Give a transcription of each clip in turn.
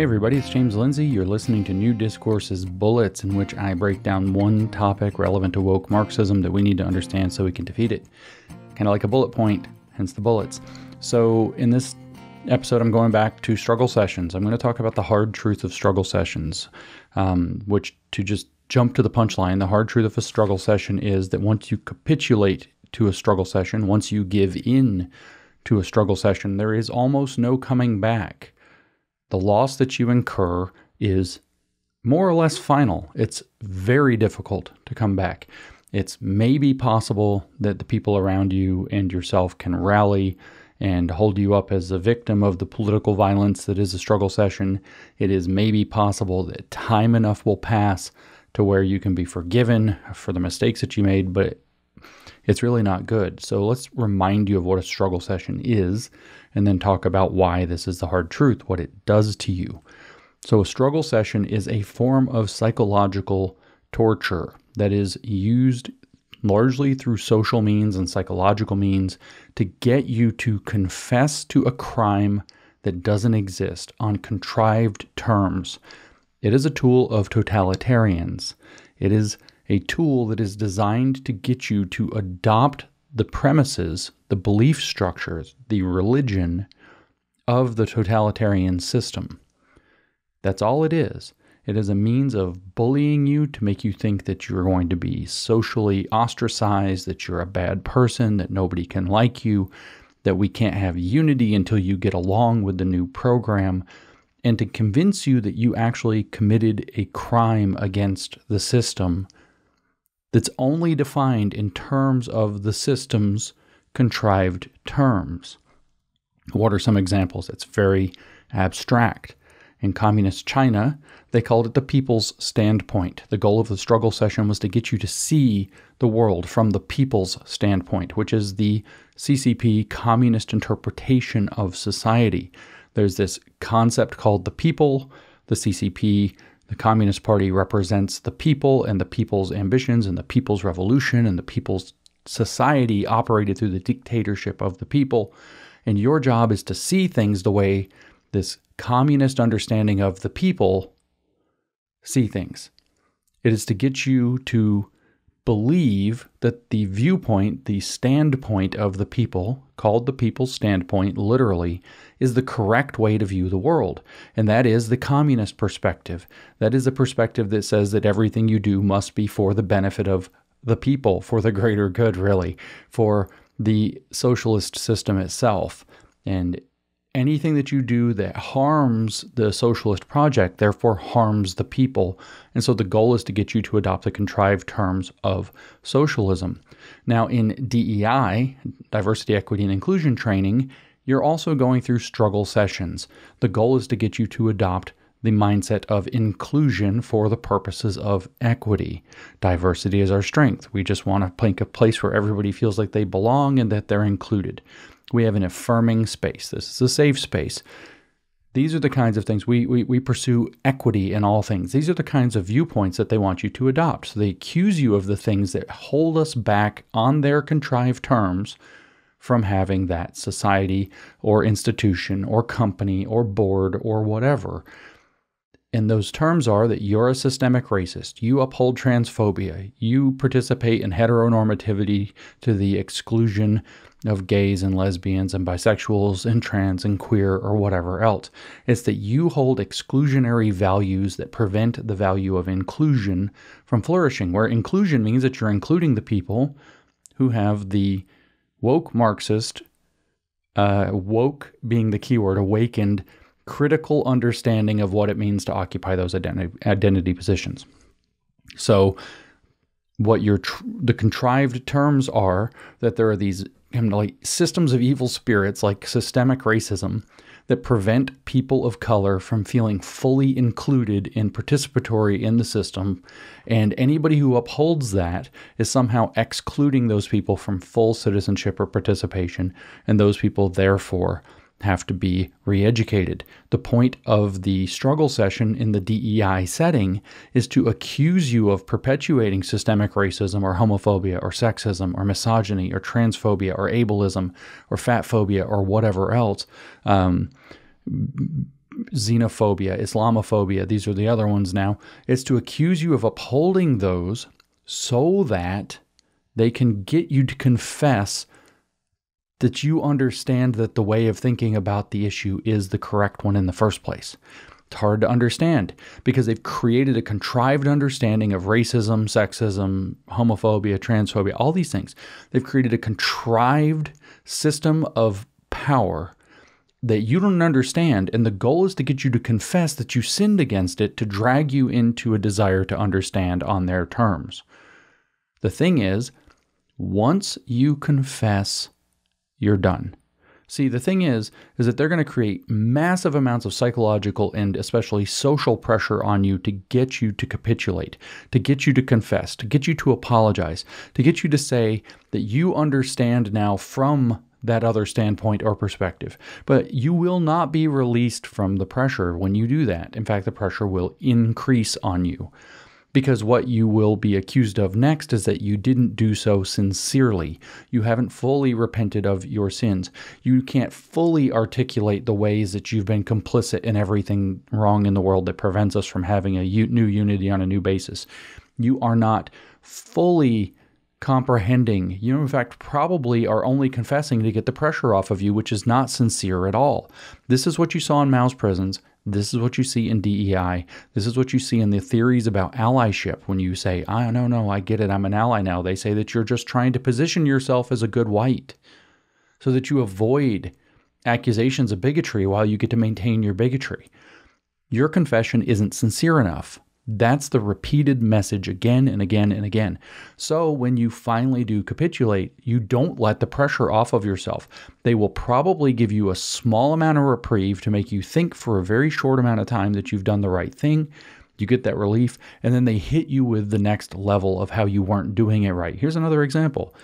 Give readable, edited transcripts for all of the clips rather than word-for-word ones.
Hey everybody, it's James Lindsay. You're listening to New Discourses Bullets, in which I break down one topic relevant to woke Marxism that we need to understand so we can defeat it. Kind of like a bullet point, hence the bullets. So in this episode, I'm going back to struggle sessions. I'm going to talk about the hard truth of struggle sessions, which, to just jump to the punchline, the hard truth of a struggle session is that once you capitulate to a struggle session, once you give in to a struggle session, there is almost no coming back. The loss that you incur is more or less final. It's very difficult to come back. It's maybe possible that the people around you and yourself can rally and hold you up as a victim of the political violence that is a struggle session. It is maybe possible that time enough will pass to where you can be forgiven for the mistakes that you made, but it's really not good. So let's remind you of what a struggle session is, and then talk about why this is the hard truth, what it does to you. So a struggle session is a form of psychological torture that is used largely through social means and psychological means to get you to confess to a crime that doesn't exist on contrived terms. It is a tool of totalitarians. It is a tool that is designed to get you to adopt the premises, the belief structures, the religion of the totalitarian system. That's all it is. It is a means of bullying you to make you think that you're going to be socially ostracized, that you're a bad person, that nobody can like you, that we can't have unity until you get along with the new program, and to convince you that you actually committed a crime against the system that's only defined in terms of the system's contrived terms. What are some examples? It's very abstract. In communist China, they called it the people's standpoint. The goal of the struggle session was to get you to see the world from the people's standpoint, which is the CCP communist interpretation of society. There's this concept called the people, the CCP, the Communist Party represents the people and the people's ambitions and the people's revolution and the people's society operated through the dictatorship of the people. And your job is to see things the way this communist understanding of the people see things. It is to get you to believe that the viewpoint, the standpoint of the people, called the people's standpoint literally, is the correct way to view the world. And that is the communist perspective. That is a perspective that says that everything you do must be for the benefit of the people, for the greater good, really, for the socialist system itself. And anything that you do that harms the socialist project, therefore harms the people. And so the goal is to get you to adopt the contrived terms of socialism. Now in DEI, diversity, equity, and inclusion training, you're also going through struggle sessions. The goal is to get you to adopt the mindset of inclusion for the purposes of equity. Diversity is our strength. We just want to make a place where everybody feels like they belong and that they're included. We have an affirming space. This is a safe space. These are the kinds of things we pursue equity in all things. These are the kinds of viewpoints that they want you to adopt. So they accuse you of the things that hold us back on their contrived terms from having that society or institution or company or board or whatever. And those terms are that you're a systemic racist, you uphold transphobia, you participate in heteronormativity to the exclusion of gays and lesbians and bisexuals and trans and queer or whatever else. It's that you hold exclusionary values that prevent the value of inclusion from flourishing, where inclusion means that you're including the people who have the woke Marxist, woke being the keyword, awakened critical understanding of what it means to occupy those identity positions. So what the contrived terms are that there are these kind of like systems of evil spirits like systemic racism that prevent people of color from feeling fully included and participatory in the system. And anybody who upholds that is somehow excluding those people from full citizenship or participation. And those people therefore have to be re-educated. The point of the struggle session in the DEI setting is to accuse you of perpetuating systemic racism or homophobia or sexism or misogyny or transphobia or ableism or fatphobia or whatever else, xenophobia, Islamophobia, these are the other ones now, it's to accuse you of upholding those so that they can get you to confess that you understand that the way of thinking about the issue is the correct one in the first place. It's hard to understand because they've created a contrived understanding of racism, sexism, homophobia, transphobia, all these things. They've created a contrived system of power that you don't understand, and the goal is to get you to confess that you sinned against it, to drag you into a desire to understand on their terms. The thing is, once you confess, you're done. See, the thing is that they're going to create massive amounts of psychological and especially social pressure on you to get you to capitulate, to get you to confess, to get you to apologize, to get you to say that you understand now from that other standpoint or perspective. But you will not be released from the pressure when you do that. In fact, the pressure will increase on you, because what you will be accused of next is that you didn't do so sincerely. You haven't fully repented of your sins. You can't fully articulate the ways that you've been complicit in everything wrong in the world that prevents us from having a new unity on a new basis. You are not fully comprehending. You, in fact, probably are only confessing to get the pressure off of you, which is not sincere at all. This is what you saw in Mao's prisons. This is what you see in DEI. This is what you see in the theories about allyship. When you say, "I no, I get it. I'm an ally now," they say that you're just trying to position yourself as a good white so that you avoid accusations of bigotry while you get to maintain your bigotry. Your confession isn't sincere enough. That's the repeated message again and again and again. So when you finally do capitulate, you don't let the pressure off of yourself. They will probably give you a small amount of reprieve to make you think for a very short amount of time that you've done the right thing. You get that relief, and then they hit you with the next level of how you weren't doing it right. Here's another example.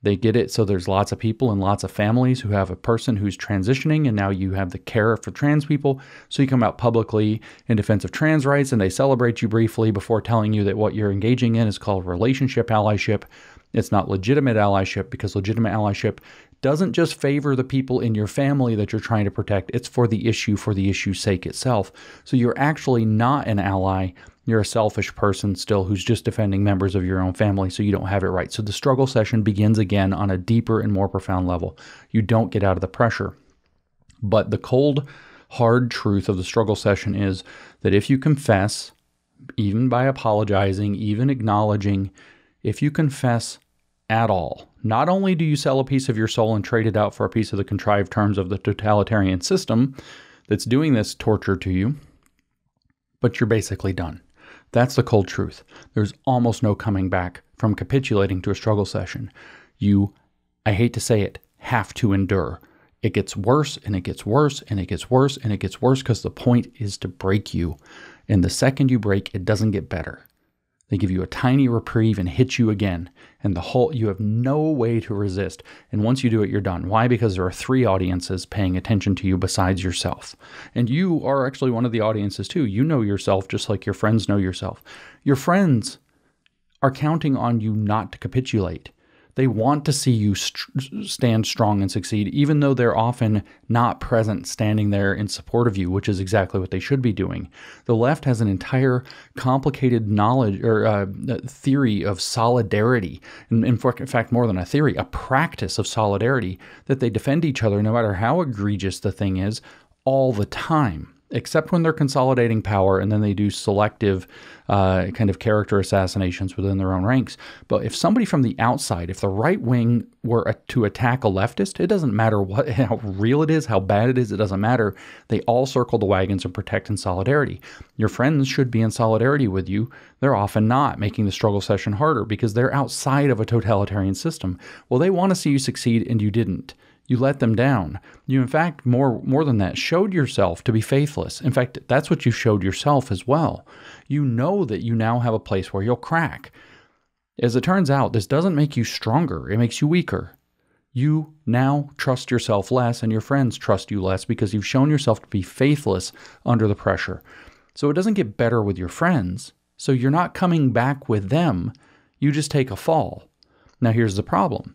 They get it so there's lots of people and lots of families who have a person who's transitioning, and now you have the care for trans people. So you come out publicly in defense of trans rights, and they celebrate you briefly before telling you that what you're engaging in is called relationship allyship. It's not legitimate allyship, because legitimate allyship doesn't just favor the people in your family that you're trying to protect. It's for the issue's sake itself. So you're actually not an ally. You're a selfish person still who's just defending members of your own family, so you don't have it right. So the struggle session begins again on a deeper and more profound level. You don't get out of the pressure. But the cold, hard truth of the struggle session is that if you confess, even by apologizing, even acknowledging, if you confess at all, not only do you sell a piece of your soul and trade it out for a piece of the contrived terms of the totalitarian system that's doing this torture to you, but you're basically done. That's the cold truth. There's almost no coming back from capitulating to a struggle session. You, I hate to say it, have to endure. It gets worse and it gets worse and it gets worse and it gets worse, because the point is to break you. And the second you break, it doesn't get better. They give you a tiny reprieve and hit you again. And the whole, you have no way to resist. And once you do it, you're done. Why? Because there are three audiences paying attention to you besides yourself. And you are actually one of the audiences too. You know yourself just like your friends know yourself. Your friends are counting on you not to capitulate. They want to see you stand strong and succeed, even though they're often not present standing there in support of you, which is exactly what they should be doing. The left has an entire complicated knowledge or theory of solidarity, and in fact, more than a theory, a practice of solidarity, that they defend each other no matter how egregious the thing is all the time, except when they're consolidating power, and then they do selective kind of character assassinations within their own ranks. But if somebody from the outside, if the right wing were to attack a leftist, it doesn't matter what, how real it is, how bad it is, it doesn't matter. They all circle the wagons and protect in solidarity. Your friends should be in solidarity with you. They're often not, making the struggle session harder because they're outside of a totalitarian system. Well, they want to see you succeed, and you didn't. You let them down. You, in fact, more than that, showed yourself to be faithless. In fact, that's what you showed yourself as well. You know that you now have a place where you'll crack. As it turns out, this doesn't make you stronger. It makes you weaker. You now trust yourself less, and your friends trust you less, because you've shown yourself to be faithless under the pressure. So it doesn't get better with your friends. So you're not coming back with them. You just take a fall. Now, here's the problem.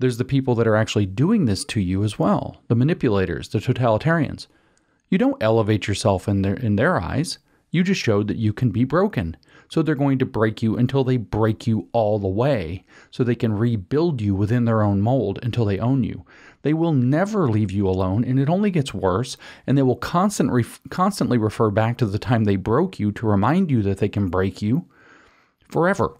There's the people that are actually doing this to you as well, the manipulators, the totalitarians. You don't elevate yourself in their eyes. You just showed that you can be broken. So they're going to break you until they break you all the way, so they can rebuild you within their own mold until they own you. They will never leave you alone, and it only gets worse, and they will constantly refer back to the time they broke you to remind you that they can break you forever.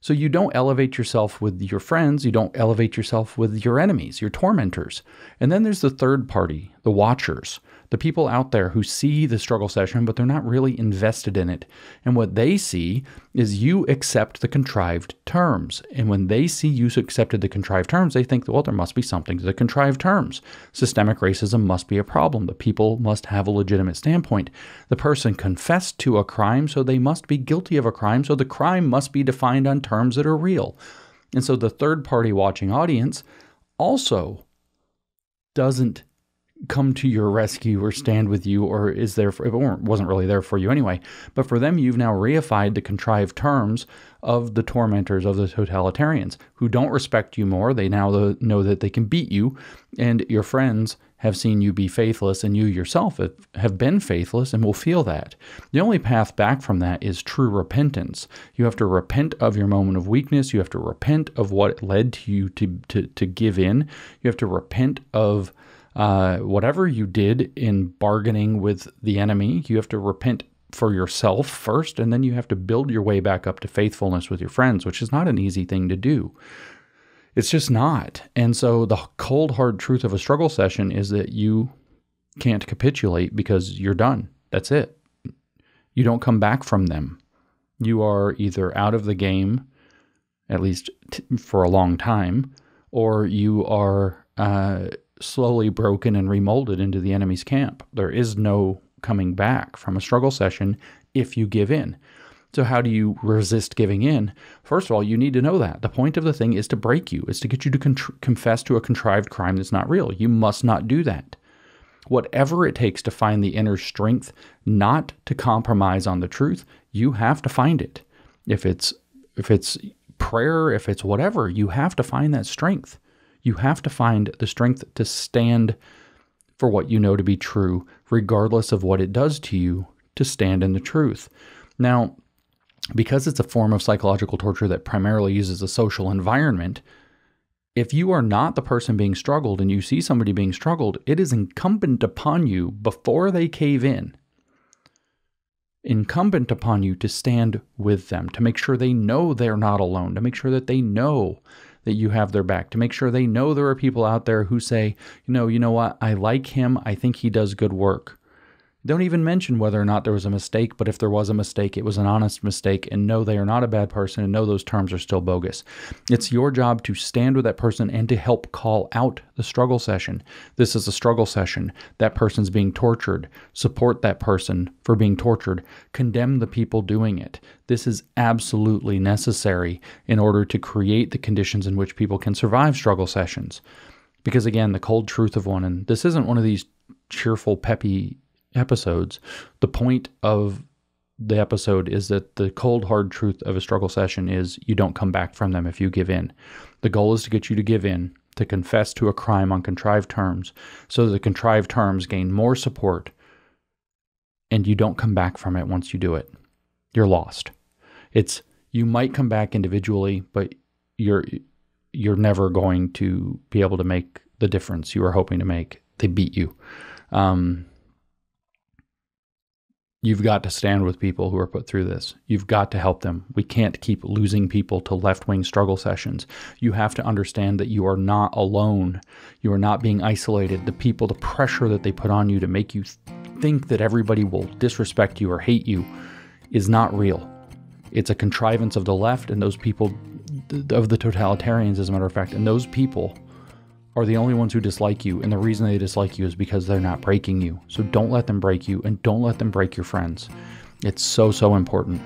So you don't elevate yourself with your friends, you don't elevate yourself with your enemies, your tormentors. And then there's the third party, the watchers, the people out there who see the struggle session, but they're not really invested in it. And what they see is you accept the contrived terms. And when they see you accepted the contrived terms, they think, well, there must be something to the contrived terms. Systemic racism must be a problem. The people must have a legitimate standpoint. The person confessed to a crime, so they must be guilty of a crime. So the crime must be defined on terms that are real. And so the third party watching audience also doesn't come to your rescue or stand with you, or is there for, or wasn't really there for you anyway. But for them, you've now reified the contrived terms of the tormentors, of the totalitarians, who don't respect you more. They now know that they can beat you, and your friends have seen you be faithless, and you yourself have been faithless and will feel that. The only path back from that is true repentance. You have to repent of your moment of weakness. You have to repent of what led to you to give in. You have to repent of whatever you did in bargaining with the enemy. You have to repent for yourself first, and then you have to build your way back up to faithfulness with your friends, which is not an easy thing to do. It's just not. And so the cold, hard truth of a struggle session is that you can't capitulate because you're done. That's it. You don't come back from them. You are either out of the game, at least for a long time, or you are slowly broken and remolded into the enemy's camp. There is no coming back from a struggle session if you give in. So how do you resist giving in? First of all, you need to know that. The point of the thing is to break you, is to get you to confess to a contrived crime that's not real. You must not do that. Whatever it takes to find the inner strength not to compromise on the truth, you have to find it. If it's prayer, if it's whatever, you have to find that strength. You have to find the strength to stand for what you know to be true, regardless of what it does to you, to stand in the truth. Now, because it's a form of psychological torture that primarily uses a social environment, if you are not the person being struggled and you see somebody being struggled, it is incumbent upon you, before they cave in, incumbent upon you to stand with them, to make sure they know they're not alone, to make sure that they know that you have their back, to make sure they know there are people out there who say, you know what, I like him, I think he does good work. Don't even mention whether or not there was a mistake, but if there was a mistake, it was an honest mistake, and no, they are not a bad person, and no, those terms are still bogus. It's your job to stand with that person and to help call out the struggle session. This is a struggle session. That person's being tortured. Support that person for being tortured. Condemn the people doing it. This is absolutely necessary in order to create the conditions in which people can survive struggle sessions. Because again, the cold truth of one, and this isn't one of these cheerful, peppy episodes. The point of the episode is that the cold, hard truth of a struggle session is you don't come back from them if you give in. The goal is to get you to give in, to confess to a crime on contrived terms, so that the contrived terms gain more support, and you don't come back from it once you do it. You're lost. It's, you might come back individually, but you're never going to be able to make the difference you were hoping to make. They beat you. You've got to stand with people who are put through this. You've got to help them. We can't keep losing people to left-wing struggle sessions. You have to understand that you are not alone. You are not being isolated. The people, the pressure that they put on you to make you think that everybody will disrespect you or hate you is not real. It's a contrivance of the left and those people, of the totalitarians, as a matter of fact, and those people are the only ones who dislike you, and the reason they dislike you is because they're not breaking you. So don't let them break you, and don't let them break your friends. It's so, so important.